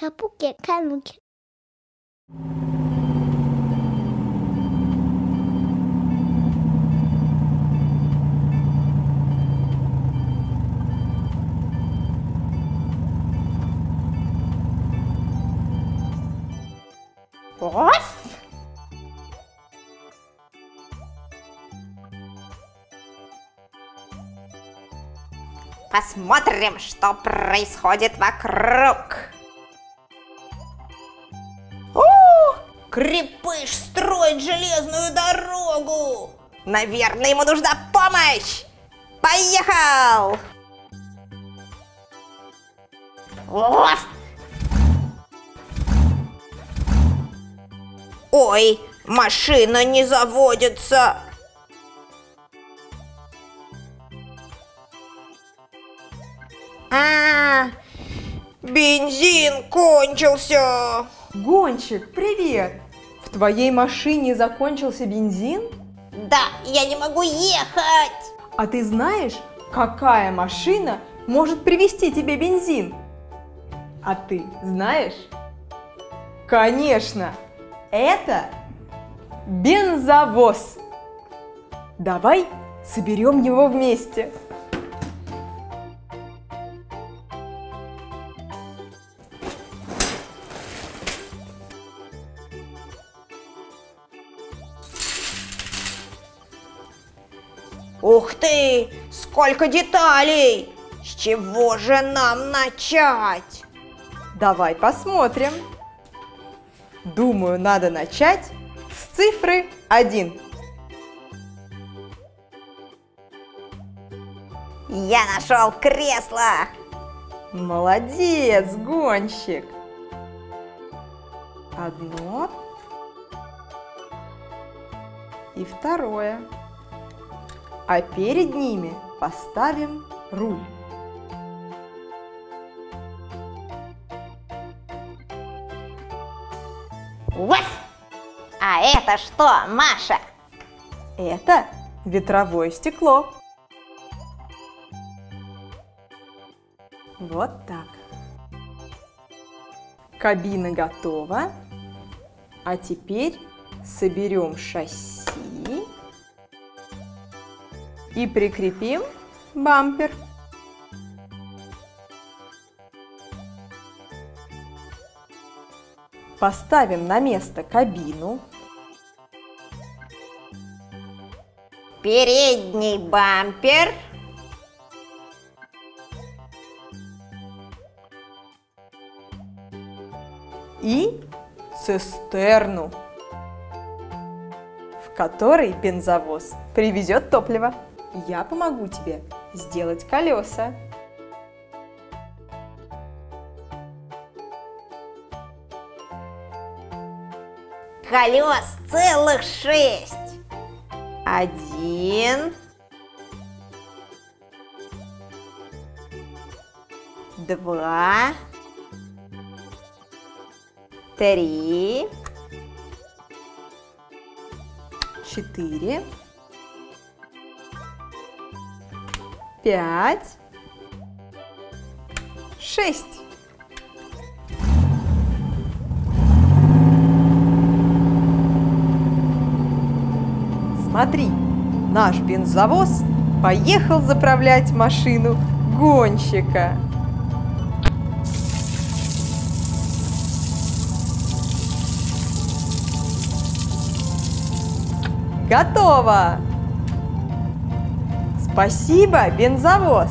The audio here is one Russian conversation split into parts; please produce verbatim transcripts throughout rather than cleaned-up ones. Капуки Кануки. Ось! Посмотрим, что происходит вокруг. О, Крепыш строит железную дорогу. Наверное, ему нужна помощь. Поехал! Ось! Ой, машина не заводится. А-а-а. Бензин кончился. Гонщик, привет. В твоей машине закончился бензин? Да, я не могу ехать. А ты знаешь, какая машина может привезти тебе бензин? А ты знаешь? Конечно. Это бензовоз. Давай соберем его вместе. Ух ты, сколько деталей! С чего же нам начать? Давай посмотрим. Думаю, надо начать с цифры один. Я нашел кресло! Молодец, гонщик! Одно. И второе. А перед ними поставим руль. Вот! А это что, Маша? Это ветровое стекло. Вот так. Кабина готова. А теперь соберем шасси и прикрепим бампер. Поставим на место кабину. Передний бампер. И цистерну, в которой бензовоз привезет топливо. Я помогу тебе сделать колеса. Колес целых шесть. Один. Два. Три. Четыре. Пять. Шесть. Смотри, наш бензовоз поехал заправлять машину гонщика. Готово! Спасибо, бензовоз!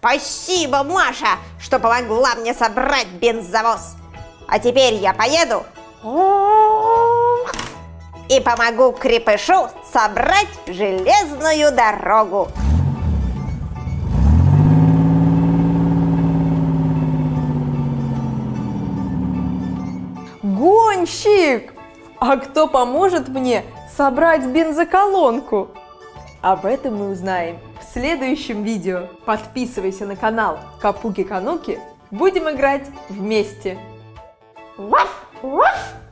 Спасибо, Маша, что помогла мне собрать бензовоз. А теперь я поеду и помогу Крепышу собрать железную дорогу. Гонщик! А кто поможет мне собрать бензоколонку? Об этом мы узнаем в следующем видео. Подписывайся на канал Капуки Кануки. Будем играть вместе. Ваф, ваф.